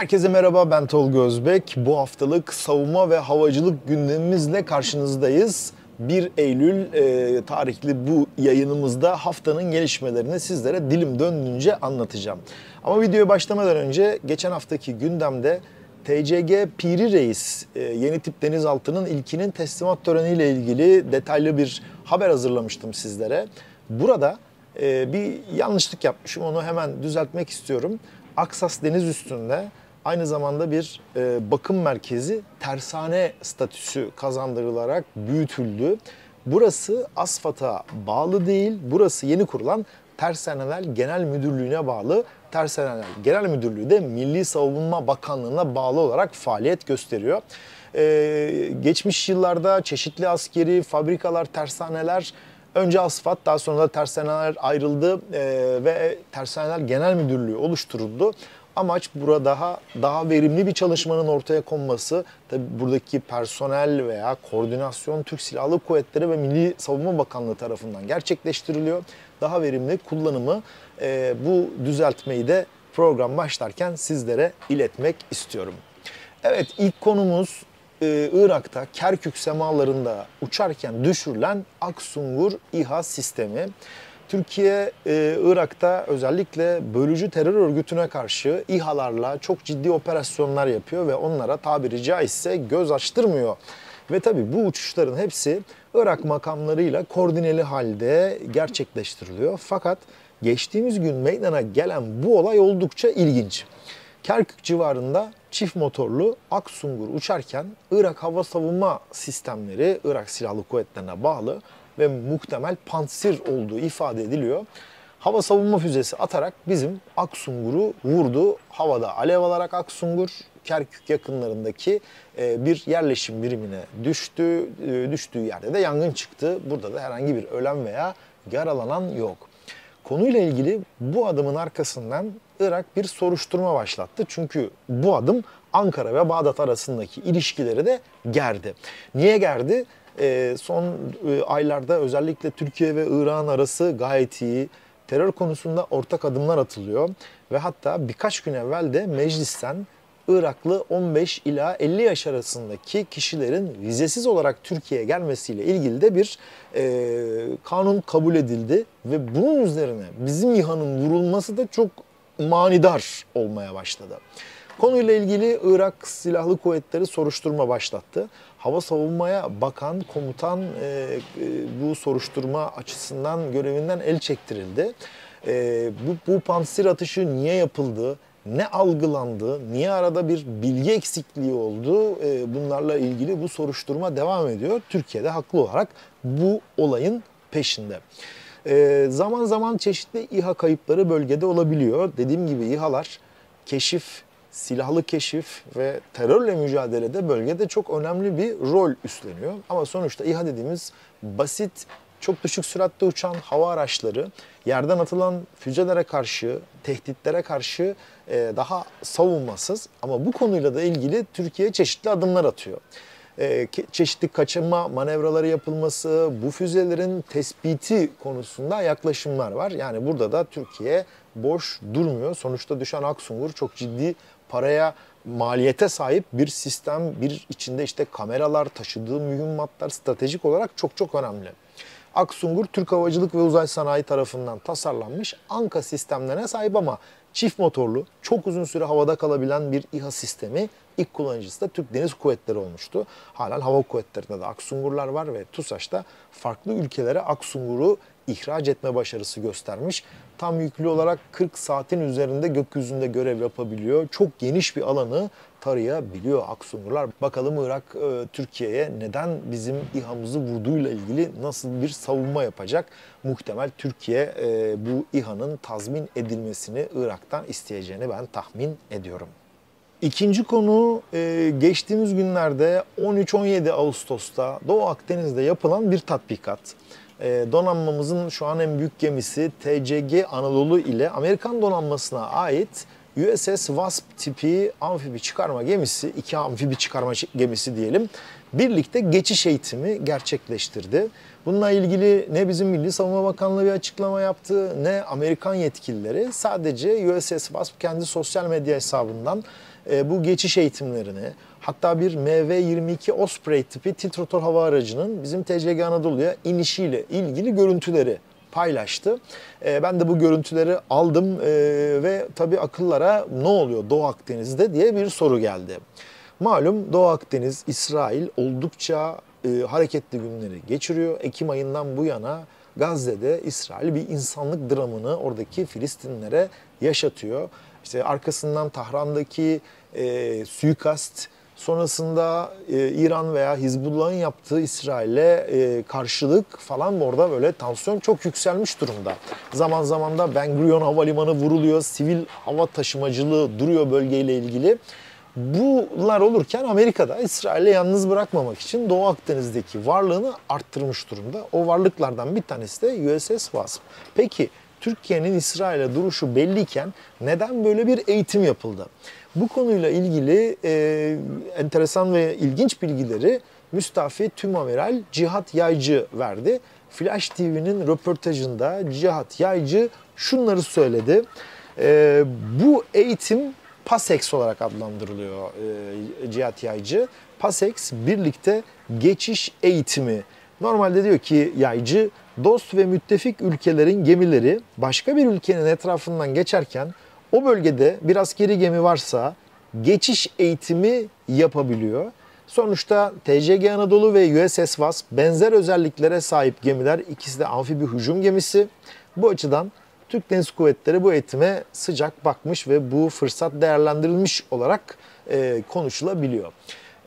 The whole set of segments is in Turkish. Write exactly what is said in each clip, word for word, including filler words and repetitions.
Herkese merhaba, ben Tolga Özbek. Bu haftalık savunma ve havacılık gündemimizle karşınızdayız. bir Eylül e, tarihli bu yayınımızda haftanın gelişmelerini sizlere dilim döndüğünce anlatacağım. Ama videoya başlamadan önce geçen haftaki gündemde T C G Piri Reis e, yeni tip denizaltının ilkinin teslimat töreniyle ilgili detaylı bir haber hazırlamıştım sizlere. Burada e, bir yanlışlık yapmışım, onu hemen düzeltmek istiyorum. Aksas Deniz üstünde aynı zamanda bir e, bakım merkezi tersane statüsü kazandırılarak büyütüldü. Burası ASFAT'a bağlı değil, burası yeni kurulan Tersaneler Genel Müdürlüğü'ne bağlı. Tersaneler Genel Müdürlüğü de Milli Savunma Bakanlığı'na bağlı olarak faaliyet gösteriyor. E, geçmiş yıllarda çeşitli askeri fabrikalar, tersaneler, önce ASFAT, daha sonra da Tersaneler ayrıldı ve Tersaneler Genel Müdürlüğü oluşturuldu. Amaç burada daha, daha verimli bir çalışmanın ortaya konması. Tabi buradaki personel veya koordinasyon Türk Silahlı Kuvvetleri ve Milli Savunma Bakanlığı tarafından gerçekleştiriliyor. Daha verimli kullanımı, bu düzeltmeyi de program başlarken sizlere iletmek istiyorum. Evet, ilk konumuz Irak'ta Kerkük semalarında uçarken düşürülen Aksungur İHA sistemi. Türkiye, Irak'ta özellikle bölücü terör örgütüne karşı İHA'larla çok ciddi operasyonlar yapıyor ve onlara tabiri caizse göz açtırmıyor. Ve tabii bu uçuşların hepsi Irak makamlarıyla koordineli halde gerçekleştiriliyor. Fakat geçtiğimiz gün meydana gelen bu olay oldukça ilginç. Kerkük civarında çift motorlu Aksungur uçarken Irak Hava Savunma Sistemleri, Irak Silahlı Kuvvetleri'ne bağlı ve muhtemel pantsir olduğu ifade ediliyor. Hava savunma füzesi atarak bizim Aksungur'u vurdu. Havada alev alarak Aksungur Kerkük yakınlarındaki bir yerleşim birimine düştü. Düştüğü yerde de yangın çıktı. Burada da herhangi bir ölen veya yaralanan yok. Konuyla ilgili bu adımın arkasından Irak bir soruşturma başlattı. Çünkü bu adım Ankara ve Bağdat arasındaki ilişkileri de gerdi. Niye gerdi? E, son e, aylarda özellikle Türkiye ve Irak'ın arası gayet iyi. Terör konusunda ortak adımlar atılıyor. Ve hatta birkaç gün evvel de meclisten Iraklı on beş ila elli yaş arasındaki kişilerin vizesiz olarak Türkiye'ye gelmesiyle ilgili de bir e, kanun kabul edildi. Ve bunun üzerine bizim İHA'nın vurulması da çok manidar olmaya başladı. Konuyla ilgili Irak Silahlı Kuvvetleri soruşturma başlattı. Hava Savunma'ya Bakan, komutan e, e, bu soruşturma açısından görevinden el çektirildi. E, bu, bu pantsir atışı niye yapıldı, ne algılandı, niye arada bir bilgi eksikliği oldu, e, bunlarla ilgili bu soruşturma devam ediyor. Türkiye'de haklı olarak bu olayın peşinde. E, zaman zaman çeşitli İHA kayıpları bölgede olabiliyor. Dediğim gibi İHA'lar keşif, silahlı keşif ve terörle mücadelede bölgede çok önemli bir rol üstleniyor. Ama sonuçta İHA dediğimiz basit, çok düşük süratte uçan hava araçları, yerden atılan füzelere karşı, tehditlere karşı e, daha savunmasız. Ama bu konuyla da ilgili Türkiye çeşitli adımlar atıyor. Çeşitli kaçınma manevraları yapılması, bu füzelerin tespiti konusunda yaklaşımlar var. Yani burada da Türkiye boş durmuyor. Sonuçta düşen Aksungur çok ciddi paraya, maliyete sahip bir sistem. Bir içinde işte kameralar, taşıdığı mühimmatlar stratejik olarak çok çok önemli. Aksungur Türk Havacılık ve Uzay Sanayi tarafından tasarlanmış Anka sistemlerine sahip ama çift motorlu, çok uzun süre havada kalabilen bir İHA sistemi. İlk kullanıcısı da Türk Deniz Kuvvetleri olmuştu. Halen Hava Kuvvetleri'nde de Aksungurlar var ve TUSAŞ'ta farklı ülkelere Aksungur'u ihraç etme başarısı göstermiş. Tam yüklü olarak kırk saatin üzerinde gökyüzünde görev yapabiliyor. Çok geniş bir alanı tarayabiliyor Aksungurlar. Bakalım Irak Türkiye'ye neden bizim İHA'mızı vurduğuyla ilgili nasıl bir savunma yapacak? Muhtemel Türkiye bu İHA'nın tazmin edilmesini Irak'tan isteyeceğini ben tahmin ediyorum. İkinci konu, geçtiğimiz günlerde on üç on yedi Ağustos'ta Doğu Akdeniz'de yapılan bir tatbikat. Donanmamızın şu an en büyük gemisi T C G Anadolu ile Amerikan donanmasına ait U S S Wasp tipi amfibi çıkarma gemisi, iki amfibi çıkarma gemisi diyelim, birlikte geçiş eğitimi gerçekleştirdi. Bununla ilgili ne bizim Milli Savunma Bakanlığı bir açıklama yaptı, ne Amerikan yetkilileri. Sadece U S S Wasp kendi sosyal medya hesabından e, bu geçiş eğitimlerini, hatta bir M V yirmi iki Osprey tipi titrotor hava aracının bizim T C G Anadolu'ya inişiyle ilgili görüntüleri paylaştı. E, ben de bu görüntüleri aldım e, ve tabii akıllara ne oluyor Doğu Akdeniz'de diye bir soru geldi. Malum Doğu Akdeniz, İsrail oldukça e, hareketli günleri geçiriyor. Ekim ayından bu yana Gazze'de İsrail bir insanlık dramını oradaki Filistinlere yaşatıyor. İşte arkasından Tahran'daki e, suikast, sonrasında e, İran veya Hizbullah'ın yaptığı İsrail'e e, karşılık falan, orada böyle tansiyon çok yükselmiş durumda. Zaman zaman da Ben Gurion Havalimanı vuruluyor, sivil hava taşımacılığı duruyor bölgeyle ilgili. Bunlar olurken Amerika'da İsrail'i yalnız bırakmamak için Doğu Akdeniz'deki varlığını arttırmış durumda. O varlıklardan bir tanesi de U S S Wasp. Peki Türkiye'nin İsrail'e duruşu belliyken neden böyle bir eğitim yapıldı? Bu konuyla ilgili e, enteresan ve ilginç bilgileri Müstafi Tümameral Cihat Yaycı verdi. Flash T V'nin röportajında Cihat Yaycı şunları söyledi. E, bu eğitim Pasex olarak adlandırılıyor e, Cihat Yaycı. Pasex birlikte geçiş eğitimi. Normalde diyor ki Yaycı, dost ve müttefik ülkelerin gemileri başka bir ülkenin etrafından geçerken o bölgede bir askeri gemi varsa geçiş eğitimi yapabiliyor. Sonuçta T C G Anadolu ve U S S Wasp benzer özelliklere sahip gemiler, ikisi de amfibi hücum gemisi. Bu açıdan Türk Deniz Kuvvetleri bu eğitime sıcak bakmış ve bu fırsat değerlendirilmiş olarak e, konuşulabiliyor.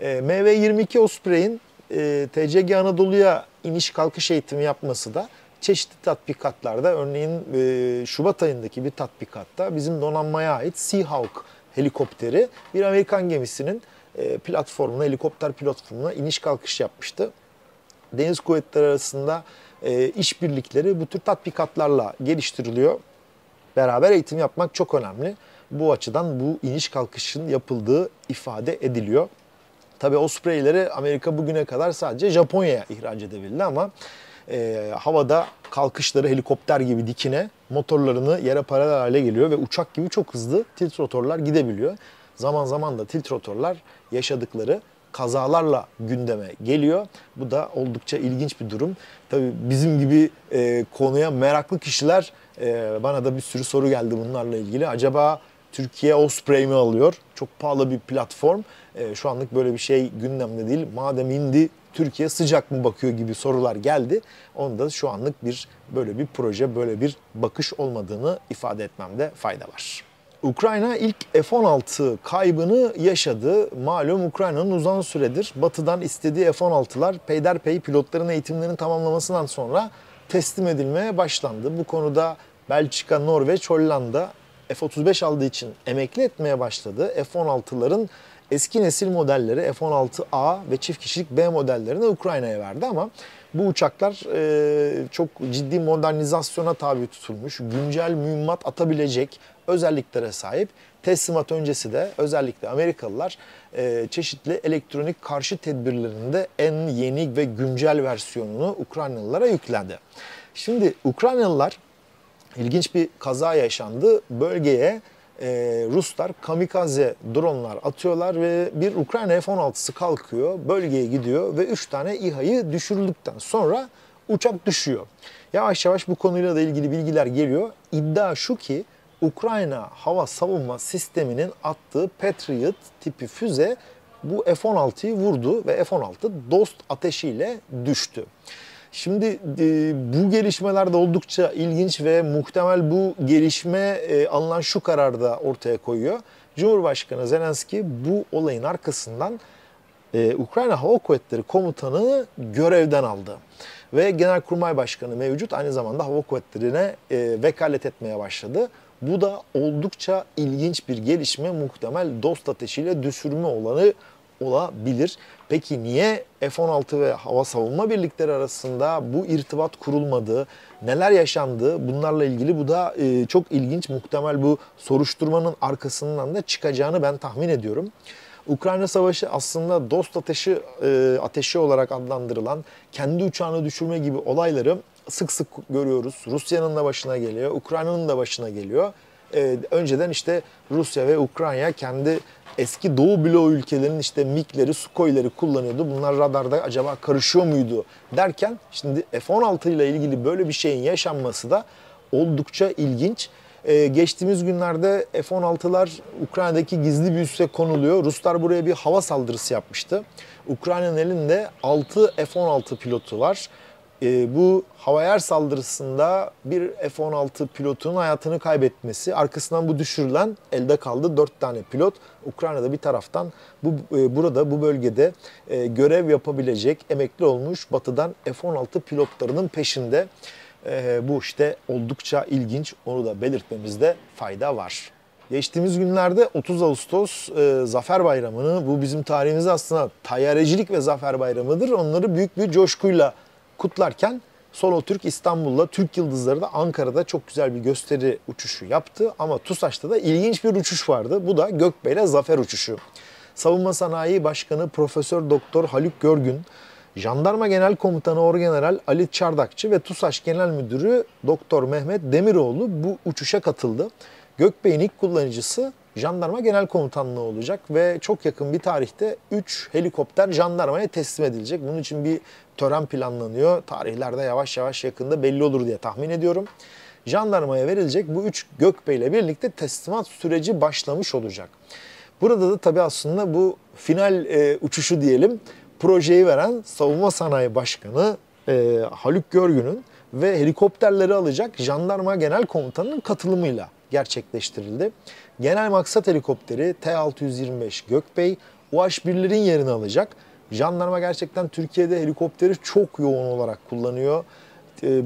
E, M V yirmi iki Osprey'in e, T C G Anadolu'ya iniş kalkış eğitimi yapması da çeşitli tatbikatlarda, örneğin e, Şubat ayındaki bir tatbikatta bizim donanmaya ait Sea Hawk helikopteri bir Amerikan gemisinin e, platformuna, helikopter platformuna iniş kalkış yapmıştı. Deniz Kuvvetleri arasında e, işbirlikleri bu tür tatbikatlarla geliştiriliyor. Beraber eğitim yapmak çok önemli. Bu açıdan bu iniş kalkışın yapıldığı ifade ediliyor. Tabii Osprey'leri Amerika bugüne kadar sadece Japonya'ya ihraç edebildi ama e, havada kalkışları helikopter gibi dikine, motorlarını yere paralel hale geliyor ve uçak gibi çok hızlı tiltrotorlar gidebiliyor. Zaman zaman da tiltrotorlar yaşadıkları kazalarla gündeme geliyor. Bu da oldukça ilginç bir durum. Tabii bizim gibi e, konuya meraklı kişiler, e, bana da bir sürü soru geldi bunlarla ilgili. Acaba Türkiye Osprey mi alıyor? Çok pahalı bir platform. E, şu anlık böyle bir şey gündemde değil. Madem indi, Türkiye sıcak mı bakıyor gibi sorular geldi. Onu da şu anlık bir böyle bir proje, böyle bir bakış olmadığını ifade etmemde fayda var. Ukrayna ilk F on altı kaybını yaşadı. Malum Ukrayna'nın uzun süredir batıdan istediği F on altılar peyderpey pilotların eğitimlerini tamamlamasından sonra teslim edilmeye başlandı. Bu konuda Belçika, Norveç, Hollanda F otuz beş aldığı için emekli etmeye başladı. F on altıların eski nesil modelleri F on altı A ve çift kişilik B modellerini Ukrayna'ya verdi ama bu uçaklar e, çok ciddi modernizasyona tabi tutulmuş, güncel mühimmat atabilecek özelliklere sahip. Teslimat öncesi de özellikle Amerikalılar e, çeşitli elektronik karşı tedbirlerinde en yeni ve güncel versiyonunu Ukraynalılara yükledi. Şimdi Ukraynalılar, ilginç bir kaza yaşandı. Bölgeye e, Ruslar kamikaze dronlar atıyorlar ve bir Ukrayna F on altısı kalkıyor, bölgeye gidiyor ve üç tane İHA'yı düşürüldükten sonra uçak düşüyor. Yavaş yavaş bu konuyla da ilgili bilgiler geliyor. İddia şu ki Ukrayna hava savunma sisteminin attığı Patriot tipi füze bu F on altıyı vurdu ve F on altı dost ateşiyle düştü. Şimdi e, bu gelişmeler de oldukça ilginç ve muhtemel bu gelişme e, alınan şu kararı da ortaya koyuyor. Cumhurbaşkanı Zelenski bu olayın arkasından e, Ukrayna Hava Kuvvetleri Komutanı görevden aldı. Ve Genelkurmay Başkanı mevcut aynı zamanda Hava Kuvvetleri'ne e, vekalet etmeye başladı. Bu da oldukça ilginç bir gelişme, muhtemel dost ateşiyle düşürme olanı olabilir. Peki niye F on altı ve hava savunma birlikleri arasında bu irtibat kurulmadı, neler yaşandı bunlarla ilgili, bu da e, çok ilginç. Muhtemel bu soruşturmanın arkasından da çıkacağını ben tahmin ediyorum. Ukrayna Savaşı aslında dost ateşi, e, ateşi olarak adlandırılan kendi uçağını düşürme gibi olayları sık sık görüyoruz. Rusya'nın da başına geliyor, Ukrayna'nın da başına geliyor. e, önceden işte Rusya ve Ukrayna kendi eski Doğu bloğu ülkelerinin işte MiG'leri, Sukhoi'leri kullanıyordu. Bunlar radarda acaba karışıyor muydu derken şimdi F on altı ile ilgili böyle bir şeyin yaşanması da oldukça ilginç. Ee, geçtiğimiz günlerde F on altılar Ukrayna'daki gizli bir üsse konuluyor. Ruslar buraya bir hava saldırısı yapmıştı. Ukrayna'nın elinde altı F on altı pilotu var. Ee, bu hava-yer saldırısında bir F on altı pilotunun hayatını kaybetmesi, arkasından bu düşürülen, elde kaldı dört tane pilot. Ukrayna'da bir taraftan bu e, burada bu bölgede e, görev yapabilecek, emekli olmuş batıdan F on altı pilotlarının peşinde. Ee, bu işte oldukça ilginç, onu da belirtmemizde fayda var. Geçtiğimiz günlerde otuz Ağustos e, Zafer Bayramı'nı, bu bizim tarihimizde aslında tayyarecilik ve Zafer Bayramı'dır. Onları büyük bir coşkuyla kutlarken Solo Türk İstanbul'la Türk Yıldızları da Ankara'da çok güzel bir gösteri uçuşu yaptı. Ama TUSAŞ'ta da ilginç bir uçuş vardı. Bu da Gökbey'le Zafer uçuşu. Savunma Sanayi Başkanı Profesör Doktor Haluk Görgün, Jandarma Genel Komutanı Orgeneral Ali Çardakçı ve TUSAŞ Genel Müdürü Doktor Mehmet Demiroğlu bu uçuşa katıldı. Gökbey'in ilk kullanıcısı Jandarma Genel Komutanlığı olacak ve çok yakın bir tarihte üç helikopter jandarmaya teslim edilecek. Bunun için bir tören planlanıyor. Tarihlerde yavaş yavaş yakında belli olur diye tahmin ediyorum. Jandarmaya verilecek bu üç Gökbey'le birlikte teslimat süreci başlamış olacak. Burada da tabii aslında bu final e, uçuşu diyelim, projeyi veren Savunma Sanayi Başkanı e, Haluk Görgün'ün ve helikopterleri alacak Jandarma Genel Komutanı'nın katılımıyla gerçekleştirildi. Genel maksat helikopteri T altı yüz yirmi beş Gökbey, U H birlerin yerini alacak. Jandarma gerçekten Türkiye'de helikopteri çok yoğun olarak kullanıyor. E, e,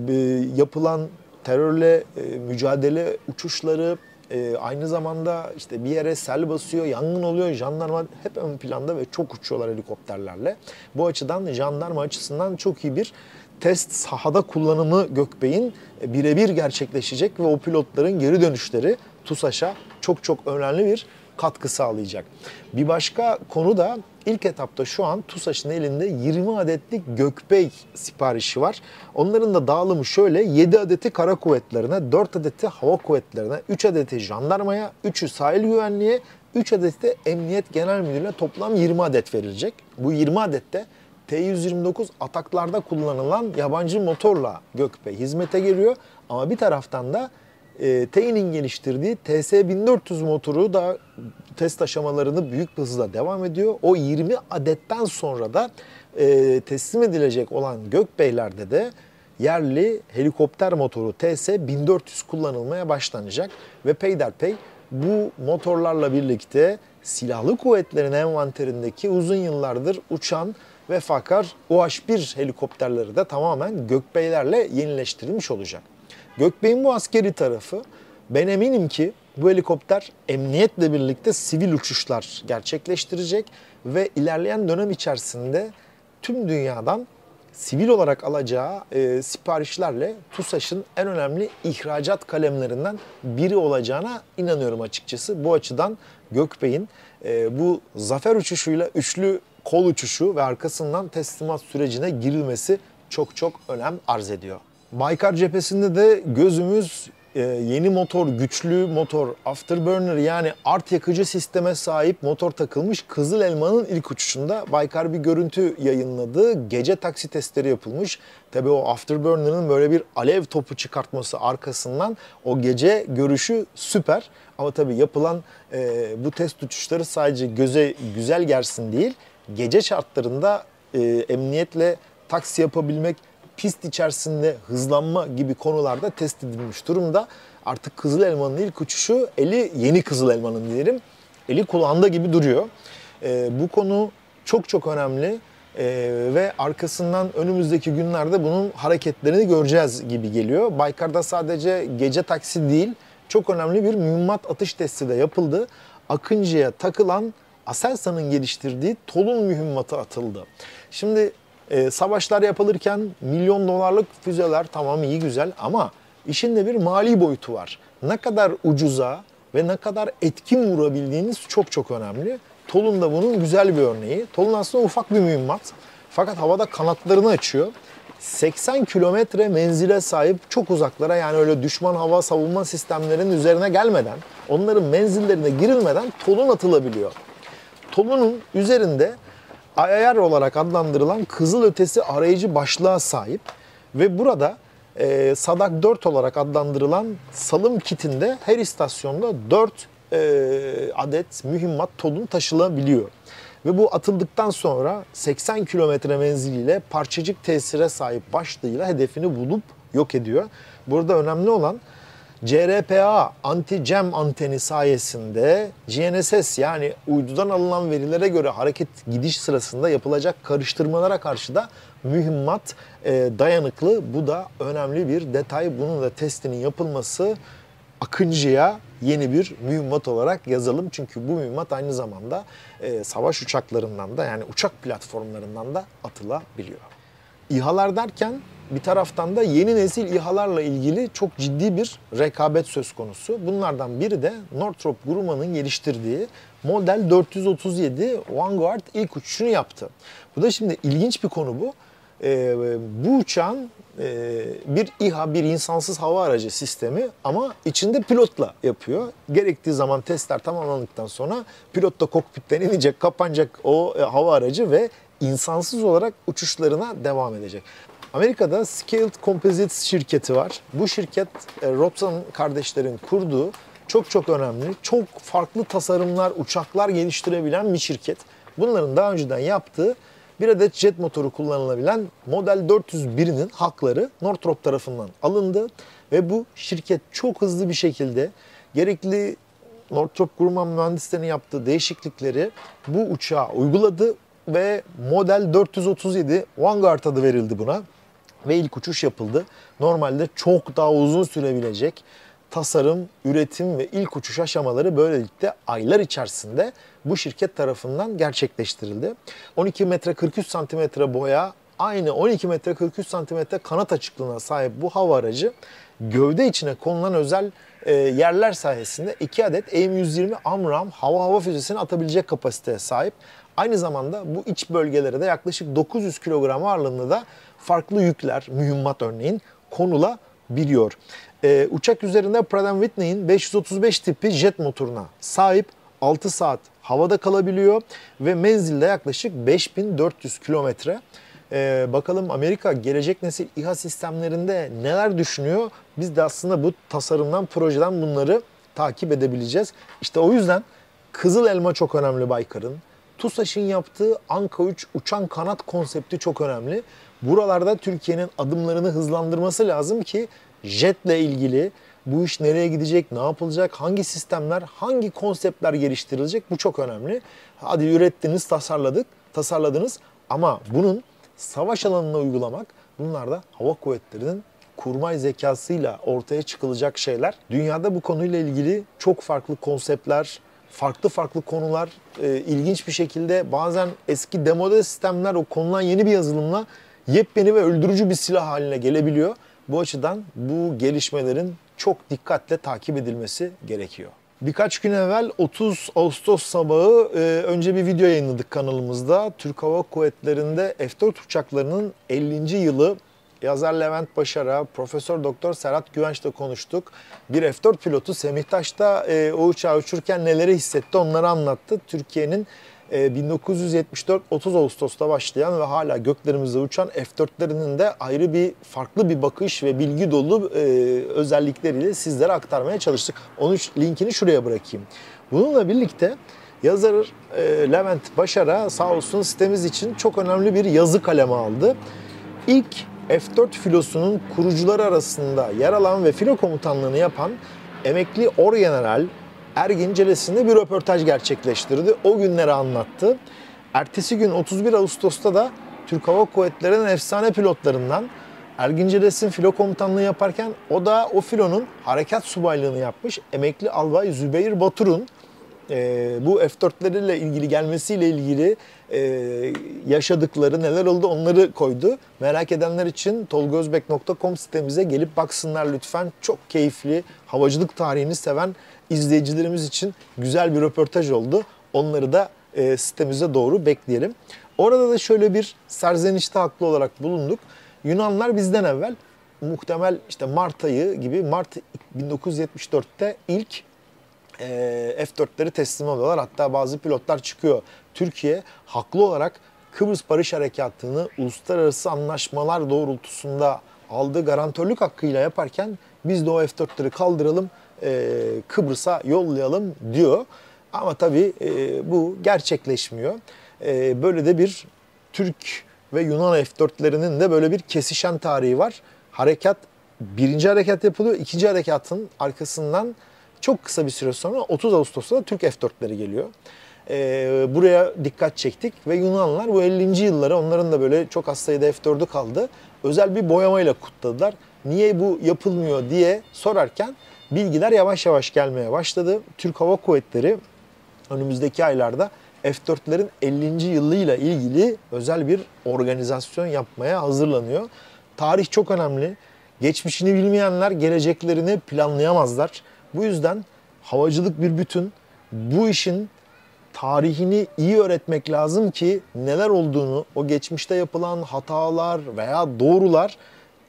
yapılan terörle e, mücadele uçuşları, Ee, aynı zamanda işte bir yere sel basıyor, yangın oluyor, jandarma hep ön planda ve çok uçuyorlar helikopterlerle. Bu açıdan jandarma açısından çok iyi bir test sahada kullanımı Gökbey'in e, birebir gerçekleşecek ve o pilotların geri dönüşleri TUSAŞ'a çok çok önemli bir katkı sağlayacak. Bir başka konu da ilk etapta şu an TUSAŞ'ın elinde yirmi adetlik Gökbey siparişi var. Onların da dağılımı şöyle: yedi adeti kara kuvvetlerine, dört adeti hava kuvvetlerine, üç adeti jandarmaya, üçü sahil güvenliğe, üç adeti de Emniyet Genel Müdürlüğü'ne toplam yirmi adet verilecek. Bu yirmi adette T yüz yirmi dokuz ataklarda kullanılan yabancı motorla Gökbey hizmete giriyor ama bir taraftan da T E I'nin geliştirdiği T S bin dört yüz motoru da test aşamalarını büyük bir hızla devam ediyor. O yirmi adetten sonra da e, teslim edilecek olan Gökbey'lerde de yerli helikopter motoru T S bin dört yüz kullanılmaya başlanacak. Ve peyderpey bu motorlarla birlikte silahlı kuvvetlerin envanterindeki uzun yıllardır uçan ve Fakar U H bir helikopterleri de tamamen Gökbey'lerle yenileştirilmiş olacak. Gökbey'in bu askeri tarafı, ben eminim ki bu helikopter emniyetle birlikte sivil uçuşlar gerçekleştirecek ve ilerleyen dönem içerisinde tüm dünyadan sivil olarak alacağı e, siparişlerle TUSAŞ'ın en önemli ihracat kalemlerinden biri olacağına inanıyorum açıkçası. Bu açıdan Gökbey'in e, bu zafer uçuşuyla üçlü kol uçuşu ve arkasından teslimat sürecine girilmesi çok çok önem arz ediyor. Baykar cephesinde de gözümüz e, yeni motor, güçlü motor, afterburner yani art yakıcı sisteme sahip motor takılmış Kızıl Elma'nın ilk uçuşunda. Baykar bir görüntü yayınladı. Gece taksi testleri yapılmış. Tabii o afterburner'ın böyle bir alev topu çıkartması arkasından o gece görüşü süper. Ama tabii yapılan e, bu test uçuşları sadece göze güzel gelsin değil, gece şartlarında e, emniyetle taksi yapabilmek, pist içerisinde hızlanma gibi konularda test edilmiş durumda. Artık Kızıl Elma'nın ilk uçuşu, eli yeni Kızıl Elma'nın diyelim, eli kulağında gibi duruyor. E, bu konu çok çok önemli e, ve arkasından önümüzdeki günlerde bunun hareketlerini göreceğiz gibi geliyor. Baykar'da sadece gece taksi değil, çok önemli bir mühimmat atış testi de yapıldı. Akıncı'ya takılan Aselsan'ın geliştirdiği Tolun mühimmatı atıldı. Şimdi Ee, savaşlar yapılırken milyon dolarlık füzeler tamam iyi güzel ama işin de bir mali boyutu var. Ne kadar ucuza ve ne kadar etkin vurabildiğiniz çok çok önemli. Tolun da bunun güzel bir örneği. Tolun aslında ufak bir mühimmat fakat havada kanatlarını açıyor. seksen kilometre menzile sahip, çok uzaklara, yani öyle düşman hava savunma sistemlerinin üzerine gelmeden, onların menzillerine girilmeden Tolun atılabiliyor. Tolun'un üzerinde A Y R olarak adlandırılan kızılötesi arayıcı başlığa sahip ve burada e, Sadak dört olarak adlandırılan salım kitinde her istasyonda dört adet mühimmat Tolun taşılabiliyor. Ve bu atıldıktan sonra seksen kilometre menziliyle parçacık tesire sahip başlığıyla hedefini bulup yok ediyor. Burada önemli olan C R P A anti-cem anteni sayesinde G N S S, yani uydudan alınan verilere göre hareket gidiş sırasında yapılacak karıştırmalara karşı da mühimmat e, dayanıklı. Bu da önemli bir detay. Bunun da testinin yapılması Akıncı'ya yeni bir mühimmat olarak yazalım. Çünkü bu mühimmat aynı zamanda e, savaş uçaklarından da, yani uçak platformlarından da atılabiliyor. İHA'lar derken bir taraftan da yeni nesil İHA'larla ilgili çok ciddi bir rekabet söz konusu. Bunlardan biri de Northrop Grumman'ın geliştirdiği Model dört yüz otuz yedi Vanguard ilk uçuşunu yaptı. Bu da şimdi ilginç bir konu bu. Ee, bu uçağın e, bir İHA, bir insansız hava aracı sistemi, ama içinde pilotla yapıyor. Gerektiği zaman testler tamamlandıktan sonra pilot da kokpitten inecek, kapanacak o e, hava aracı ve insansız olarak uçuşlarına devam edecek. Amerika'da Scaled Composites şirketi var. Bu şirket e, Robson kardeşlerin kurduğu çok çok önemli, çok farklı tasarımlar, uçaklar geliştirebilen bir şirket. Bunların daha önceden yaptığı bir adet jet motoru kullanılabilen Model dört yüz bir'inin hakları Northrop tarafından alındı ve bu şirket çok hızlı bir şekilde gerekli Northrop Grumman mühendislerinin yaptığı değişiklikleri bu uçağa uyguladı ve Model dört yüz otuz yedi Vanguard adı verildi buna ve ilk uçuş yapıldı. Normalde çok daha uzun sürebilecek tasarım, üretim ve ilk uçuş aşamaları böylelikle aylar içerisinde bu şirket tarafından gerçekleştirildi. on iki metre kırk üç santimetre boya, aynı on iki metre kırk üç santimetre kanat açıklığına sahip bu hava aracı gövde içine konulan özel e, yerler sayesinde iki adet AIM yüz yirmi AMRAAM hava hava füzesini atabilecek kapasiteye sahip. Aynı zamanda bu iç bölgelere de yaklaşık dokuz yüz kilogram ağırlığında da farklı yükler, mühimmat örneğin konulabiliyor. Ee, uçak üzerinde Pratt and Whitney'in beş yüz otuz beş tipi jet motoruna sahip, altı saat havada kalabiliyor ve menzilde yaklaşık beş bin dört yüz kilometre. Ee, bakalım Amerika gelecek nesil İHA sistemlerinde neler düşünüyor? Biz de aslında bu tasarımdan, projeden bunları takip edebileceğiz. İşte o yüzden Kızıl Elma çok önemli Baykar'ın. TUSAŞ'ın yaptığı Anka üç uçan kanat konsepti çok önemli. Buralarda Türkiye'nin adımlarını hızlandırması lazım ki jetle ilgili bu iş nereye gidecek, ne yapılacak, hangi sistemler, hangi konseptler geliştirilecek, bu çok önemli. Hadi ürettiniz, tasarladık, tasarladınız ama bunun savaş alanına uygulamak, bunlar da hava kuvvetlerinin kurmay zekasıyla ortaya çıkılacak şeyler. Dünyada bu konuyla ilgili çok farklı konseptler, farklı farklı konular e, ilginç bir şekilde bazen eski demode sistemler o konulan yeni bir yazılımla yepyeni ve öldürücü bir silah haline gelebiliyor. Bu açıdan bu gelişmelerin çok dikkatle takip edilmesi gerekiyor. Birkaç gün evvel otuz Ağustos sabahı e, önce bir video yayınladık kanalımızda. Türk Hava Kuvvetleri'nde F dört uçaklarının ellinci yılı. Yazar Levent Başara, Profesör Doktor Serhat Güvenç'le konuştuk. Bir F dört pilotu Semih Taş'ta e, o uçağı uçurken neleri hissetti onları anlattı. Türkiye'nin bin dokuz yüz yetmiş dört otuz Ağustos'ta başlayan ve hala göklerimizde uçan F dörtlerinin de ayrı bir farklı bir bakış ve bilgi dolu e, özellikleriyle sizlere aktarmaya çalıştık. Onun linkini şuraya bırakayım. Bununla birlikte yazar e, Levent Başara sağ olsun sitemiz için çok önemli bir yazı kaleme aldı. İlk F dört filosunun kurucuları arasında yer alan ve filo komutanlığını yapan emekli Orgeneral Ergin Celesi'nde bir röportaj gerçekleştirdi. O günleri anlattı. Ertesi gün otuz bir Ağustos'ta da Türk Hava Kuvvetleri'nin efsane pilotlarından Ergin Celes'in filo komutanlığı yaparken o da o filonun harekat subaylığını yapmış emekli albay Zübeyir Batur'un e, bu F dörtlerle ilgili gelmesiyle ilgili e, yaşadıkları neler oldu onları koydu. Merak edenler için tolga özbek nokta com sitemize gelip baksınlar lütfen. Çok keyifli, havacılık tarihini seven İzleyicilerimiz için güzel bir röportaj oldu. Onları da e, sitemize doğru bekleyelim. Orada da şöyle bir serzenişte haklı olarak bulunduk. Yunanlar bizden evvel muhtemel işte Mart ayı gibi Mart bin dokuz yüz yetmiş dört'te ilk F dört'leri teslim alıyorlar. Hatta bazı pilotlar çıkıyor. Türkiye haklı olarak Kıbrıs Barış Harekatı'nı uluslararası anlaşmalar doğrultusunda aldığı garantörlük hakkıyla yaparken biz de o F dört'leri kaldıralım, Kıbrıs'a yollayalım diyor. Ama tabii bu gerçekleşmiyor. Böyle de bir Türk ve Yunan F dört'lerinin de böyle bir kesişen tarihi var. Harekat, birinci harekat yapılıyor. İkinci harekatın arkasından çok kısa bir süre sonra otuz Ağustos'ta da Türk F dört'leri geliyor. Ee, buraya dikkat çektik ve Yunanlar bu ellinci yılları, onların da böyle çok az sayıda F dört'ü kaldı, özel bir boyamayla kutladılar. Niye bu yapılmıyor diye sorarken bilgiler yavaş yavaş gelmeye başladı. Türk Hava Kuvvetleri önümüzdeki aylarda F dört'lerin ellinci yılıyla ilgili özel bir organizasyon yapmaya hazırlanıyor. Tarih çok önemli. Geçmişini bilmeyenler geleceklerini planlayamazlar. Bu yüzden havacılık bir bütün. Bu işin tarihini iyi öğretmek lazım ki neler olduğunu, o geçmişte yapılan hatalar veya doğrular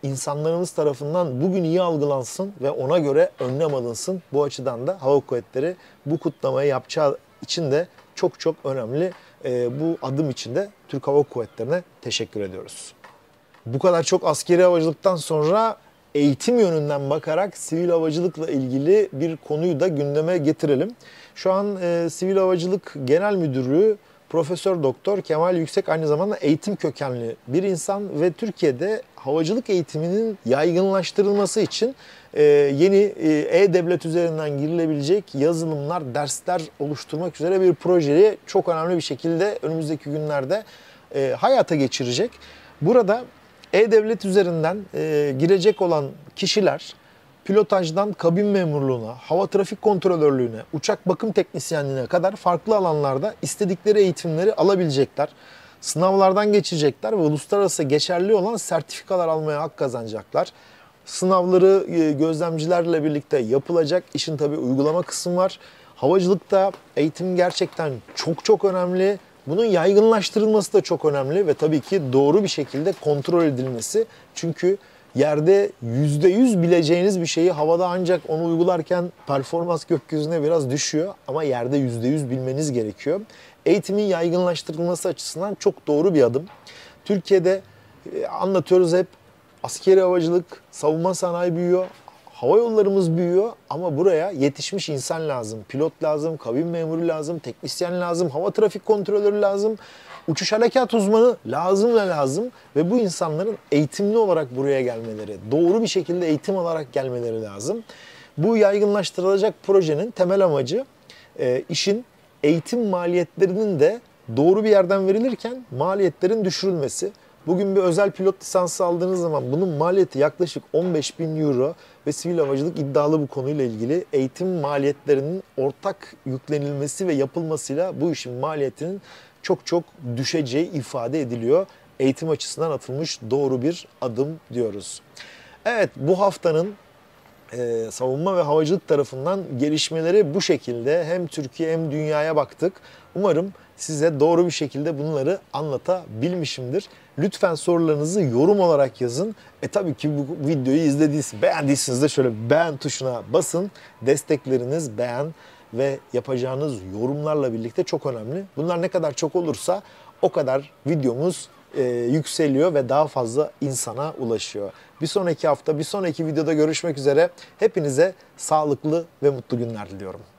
insanlarımız tarafından bugün iyi algılansın ve ona göre önlem alınsın. Bu açıdan da Hava Kuvvetleri bu kutlamayı yapacağı için de çok çok önemli. E, bu adım için de Türk Hava Kuvvetleri'ne teşekkür ediyoruz. Bu kadar çok askeri havacılıktan sonra eğitim yönünden bakarak sivil havacılıkla ilgili bir konuyu da gündeme getirelim. Şu an e, Sivil Havacılık Genel Müdürlüğü Profesör Doktor Kemal Yüksek aynı zamanda eğitim kökenli bir insan ve Türkiye'de havacılık eğitiminin yaygınlaştırılması için e, yeni E-Devlet üzerinden girilebilecek yazılımlar, dersler oluşturmak üzere bir projeyi çok önemli bir şekilde önümüzdeki günlerde e, hayata geçirecek. Burada E-Devlet üzerinden e, girecek olan kişiler pilotajdan kabin memurluğuna, hava trafik kontrolörlüğüne, uçak bakım teknisyenliğine kadar farklı alanlarda istedikleri eğitimleri alabilecekler. Sınavlardan geçecekler ve uluslararası geçerli olan sertifikalar almaya hak kazanacaklar. Sınavları e, gözlemcilerle birlikte yapılacak. İşin tabii uygulama kısmı var. Havacılıkta eğitim gerçekten çok çok önemli. Bunun yaygınlaştırılması da çok önemli ve tabii ki doğru bir şekilde kontrol edilmesi. Çünkü yerde yüzde yüz bileceğiniz bir şeyi havada ancak onu uygularken performans gökyüzüne biraz düşüyor. Ama yerde yüzde yüz bilmeniz gerekiyor. Eğitimin yaygınlaştırılması açısından çok doğru bir adım. Türkiye'de anlatıyoruz hep, askeri havacılık, savunma sanayi büyüyor. Hava yollarımız büyüyor ama buraya yetişmiş insan lazım. Pilot lazım, kabin memuru lazım, teknisyen lazım, hava trafik kontrolörü lazım, uçuş harekat uzmanı lazım ve lazım. Ve bu insanların eğitimli olarak buraya gelmeleri, doğru bir şekilde eğitim alarak gelmeleri lazım. Bu yaygınlaştırılacak projenin temel amacı işin eğitim maliyetlerinin de doğru bir yerden verilirken maliyetlerin düşürülmesi. Bugün bir özel pilot lisansı aldığınız zaman bunun maliyeti yaklaşık on beş bin euro ve sivil havacılık iddialı bu konuyla ilgili eğitim maliyetlerinin ortak yüklenilmesi ve yapılmasıyla bu işin maliyetinin çok çok düşeceği ifade ediliyor. Eğitim açısından atılmış doğru bir adım diyoruz. Evet, bu haftanın e, savunma ve havacılık tarafından gelişmeleri bu şekilde. Hem Türkiye hem dünyaya baktık. Umarım size doğru bir şekilde bunları anlatabilmişimdir. Lütfen sorularınızı yorum olarak yazın. E tabii ki bu videoyu izlediyseniz, beğendiyseniz de şöyle beğen tuşuna basın. Destekleriniz, beğen ve yapacağınız yorumlarla birlikte çok önemli. Bunlar ne kadar çok olursa o kadar videomuz e, yükseliyor ve daha fazla insana ulaşıyor. Bir sonraki hafta, bir sonraki videoda görüşmek üzere. Hepinize sağlıklı ve mutlu günler diliyorum.